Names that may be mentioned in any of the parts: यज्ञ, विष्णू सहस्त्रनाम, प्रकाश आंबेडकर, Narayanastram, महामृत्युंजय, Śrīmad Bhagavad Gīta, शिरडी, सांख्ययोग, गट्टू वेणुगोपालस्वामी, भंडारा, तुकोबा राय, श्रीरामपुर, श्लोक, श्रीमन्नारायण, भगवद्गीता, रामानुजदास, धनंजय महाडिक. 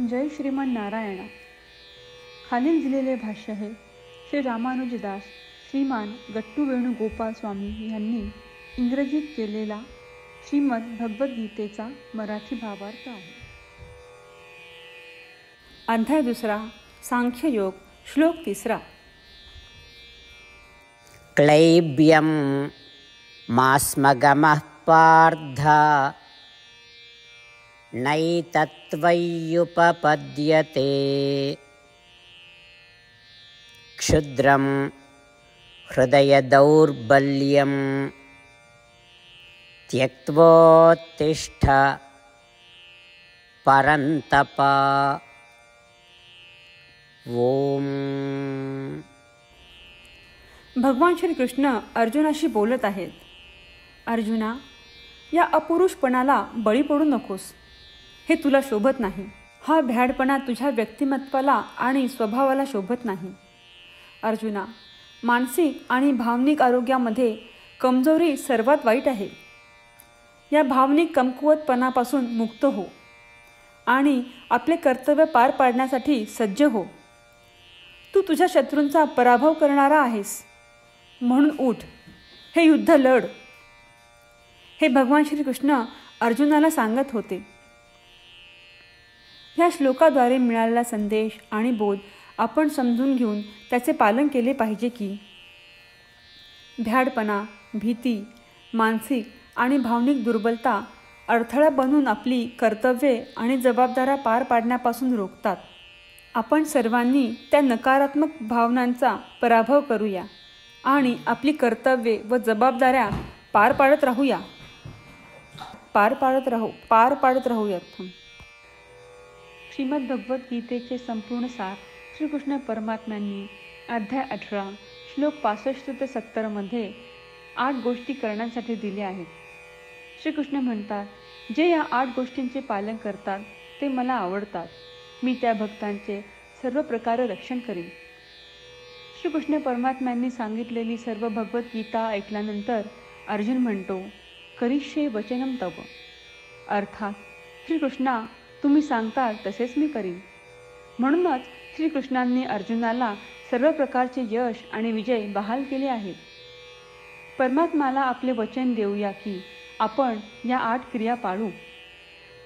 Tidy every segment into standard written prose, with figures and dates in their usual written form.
जय श्रीमन नारायणा। खालील दिलेले भाष्य हे श्री रामानुजदास श्रीमान गट्टू वेणुगोपालस्वामी यांनी इंग्रजीत केलेला श्रीमद भगवद्गीतेचा मराठी भावार्थ आहे। अध्याय 2 सांख्ययोग श्लोक 3। क्लैब्यम मास्मगमः पार्था नैतत्वयुपपद्यते क्षुद्रं हृदय दौर्बल्यं त्यक्त्वोत्तिष्ठ परन्तप। ओम। भगवान श्री कृष्ण अर्जुनाशी बोलत आहेत। अर्जुना, या अपुरुषपणाला बळी पडू नकोस, हे तुला शोभत नाही। हा भ्याडपणा तुझ्या व्यक्तिमत्वाला आणि स्वभावाला शोभत नाही। अर्जुना, मानसिक आणि भावनिक आरोग्यामध्ये कमजोरी सर्वात वाईट आहे। या भावनिक कमकुवतपणापासून मुक्त हो आणि आपले कर्तव्य पार पाडण्यासाठी सज्ज हो। तू तुझ्या शत्रूंचा पराभव करणारा आहेस, म्हणून उठ, हे युद्ध लढ, हे भगवान श्रीकृष्ण अर्जुनाला सांगत होते। या श्लोकाद्वारे मिळालेला संदेश आणि बोध आपण समजून घेऊन त्याचे पालन केले पाहिजे की भ्याडपणा, भीती, मानसिक आणि भावनिक दुर्बलता अडथळा बनून आपली कर्तव्ये आणि जबाबदाऱ्या पार पाडण्यापासून रोखतात। आपण सर्वांनी त्या नकारात्मक भावनांचा पराभव करूया आणि आपली कर्तव्ये व जबाबदाऱ्या पार पाडत राहूयात। श्रीमद भगवद गीतेचे संपूर्ण सार श्रीकृष्ण परमात्म्यांनी अध्याय 18 श्लोक 65 ते 70 मध्ये 8 गोष्टी करण्यासाठी दिल्या आहेत। श्रीकृष्ण म्हणतात, जे या 8 गोष्टींचे पालन करतात ते मला आवडतात, मी त्या भक्तांचे सर्व प्रकारे रक्षण करीन। श्रीकृष्ण परमात्म्यांनी सांगितलेली सर्व भगवद्गीता ऐकल्यानंतर अर्जुन म्हणतो, करिष्ये वचनम तव, अर्थात श्रीकृष्णा तुम्ही सांगताल तसेच मी करीन। म्हणूनच श्रीकृष्णांनी अर्जुनाला सर्व प्रकारचे यश आणि विजय बहाल केले आहेत। परमात्माला आपले वचन देऊया की आपण या 8 क्रिया पाळू।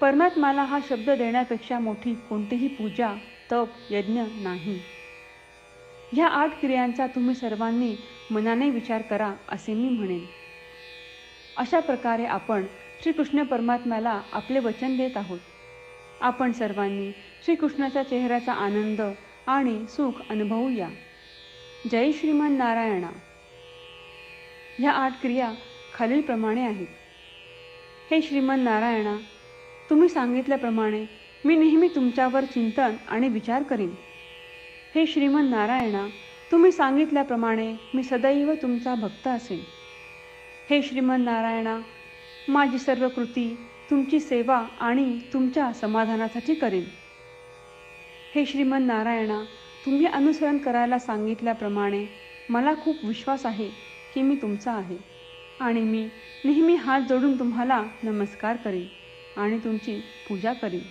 परमात्माला हा शब्द देण्यापेक्षा मोठी कोणतीही पूजा, तप, यज्ञ नाही। या 8 क्रियांचा तुम्ही सर्वांनी मनाने विचार करा असे मी म्हणेन। अशा प्रकारे आपण श्रीकृष्ण परमात्म्याला आपले वचन देत आहोत। आपण सर्वांनी श्रीकृष्णाच्या चेहऱ्याचा आनंद आणि सुख अनुभवूया। जय श्रीमन नारायणा। ह्या 8 क्रिया खालीलप्रमाणे आहेत। हे श्रीमन नारायणा, तुम्ही सांगितल्याप्रमाणे मी नेहमी तुमच्यावर चिंतन आणि विचार करीन। हे श्रीमन नारायणा, तुम्ही सांगितल्याप्रमाणे मी सदैव तुमचा भक्त असेन। हे श्रीमन नारायणा, माझी सर्व कृती तुमची सेवा आणि तुमच्या समाधानासाठी करेन। हे श्रीमन नारायणा, तुम्ही अनुसरण करायला सांगितल्याप्रमाणे मला खूप विश्वास आहे की मी तुमचा आहे आणि मी नेहमी हात जोडून तुम्हाला नमस्कार करीन आणि तुमची पूजा करीन।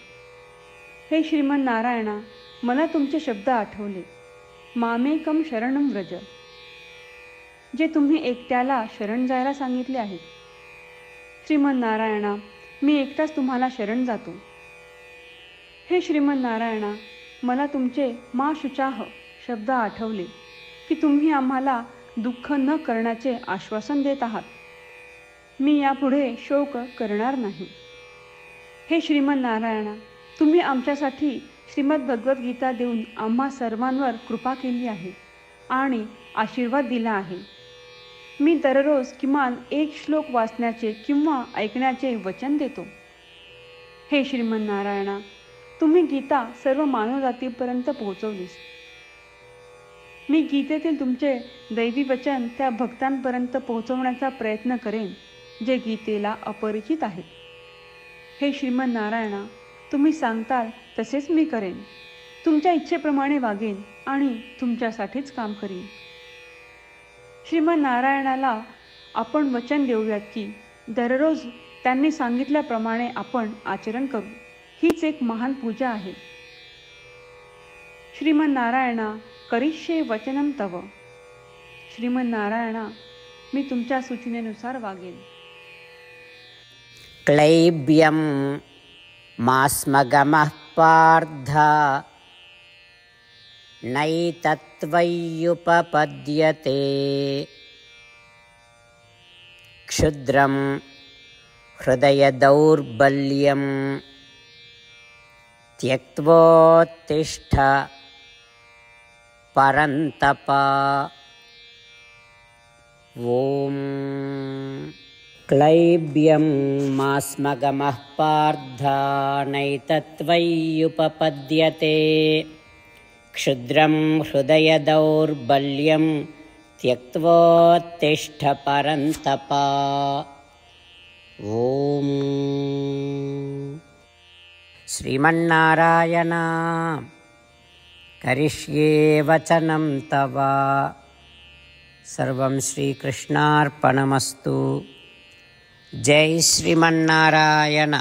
हे श्रीमन नारायणा, मला तुमचे शब्द आठवले, मामेकम शरणं व्रज, जे तुम्ही एकट्याला शरण जायला सांगितले आहे। श्रीमन नारायणा, मी एकटाच तुम्हाला शरण जातो। हे श्रीमन नारायणा, मला तुमचे मा शुचाह शब्द आठवले की तुम्ही आम्हाला दुःख न करण्याचे आश्वासन देत आहात। मी यापुढे शोक करणार नाही। हे श्रीमन नारायणा, तुम्ही आमच्यासाठी श्रीमद भगवद्गीता देऊन आम्हा सर्वांवर कृपा केली आहे आणि आशीर्वाद दिला आहे। मी दररोज किमान 1 श्लोक वाचण्याचे किंवा ऐकण्याचे वचन देतो। हे श्रीमन नारायणा, तुम्ही गीता सर्व मानवजातीपर्यंत पोहोचवलीस। मी गीतेतील तुमचे दैवी वचन त्या भक्तांपर्यंत पोहोचवण्याचा प्रयत्न करेन जे गीतेला अपरिचित आहेत। हे श्रीमन नारायणा, तुम्ही सांगताल तसेच मी करेन, तुमच्या इच्छेप्रमाणे वागेन आणि तुमच्यासाठीच काम करेन। श्रीमन नारायणाला आपण वचन देऊयात की दररोज त्यांनी सांगितल्याप्रमाणे आपण आचरण करू। हीच एक महान पूजा आहे श्रीमन्नारायण करिष्ये वचनम तव, श्रीमन्नारायण मी तुमच्या सूचनेनुसार वागेन। क्लैब्यम मास्मगमः पार्थ नैतत्वयुपपद्यते क्षुद्रम हृदय दौर्बल्यम त्यक्त्वोत्तिष्ठ परन्तपा। ओम क्लैब्यं मास्मगमः पार्थ नैतत्वयुपपद्यते क्षुद्रं हृदय दौर्बल्यं त्यक्त्वोत्तिष्ठ परन्तपा। ओम श्रीमन्नारायण करिष्ये वचनं तव। सर्वं श्रीकृष्णार्पणमस्तु। जय श्रीमन्नारायण।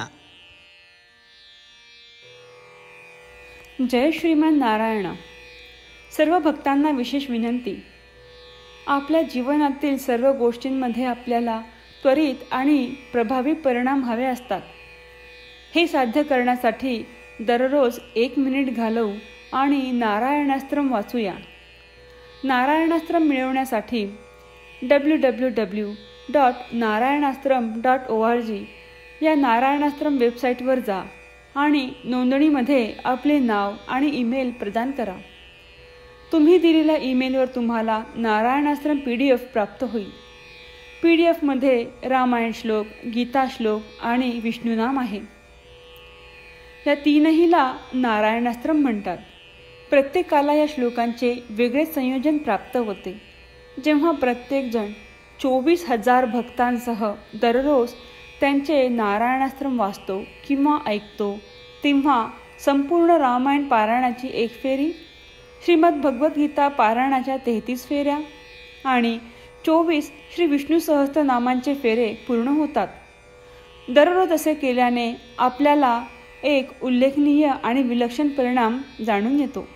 जय श्रीमन्नारायण। सर्व भक्तांना विशेष विनंती, आपल्या जीवनातील सर्व गोष्टींमध्ये आपल्याला त्वरित आणि प्रभावी परिणाम हवे असतात. हे साध्य करण्यासाठी दररोज 1 मिनिट घालवू आणि नारायणास्त्रम वाचूया. नारायणास्त्रम मिळवण्यासाठी www.narayanastram.org या नारायणास्त्रम वेबसाईटवर जा आणि नोंदणीमध्ये आपले नाव आणि ईमेल प्रदान करा. तुम्ही दिलेल्या ईमेलवर तुम्हाला नारायणास्त्रम PDF प्राप्त होईल. PDF मध्ये रामायण श्लोक, गीता श्लोक आणि विष्णुनाम आहे. या तीनहीला नारायणास्त्रम म्हणतात. प्रत्येकाला या श्लोकांचे वेगळे संयोजन प्राप्त होते. जेव्हा प्रत्येकजण 24,000 भक्तांसह दररोज त्यांचे नारायणास्त्रम वाचतो किंवा ऐकतो, तेव्हा संपूर्ण रामायण पारायणाची 1 फेरी, श्रीमद भगवद्गीता पारायणाच्या 33 फेऱ्या आणि 24 श्री विष्णू सहस्त्रनामांचे फेरे पूर्ण होतात. दररोज असे केल्याने आपल्याला एक उल्लेखनीय आणि विलक्षण परिणाम जाणून येतो.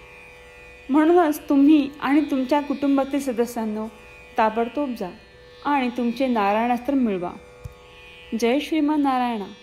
म्हणूनच तुम्ही आणि तुमच्या कुटुंबातील सदस्यांनो ताबडतोब जा आणि तुमचे नारायणास्त्र मिळवा. जय श्रीमन्नारायण.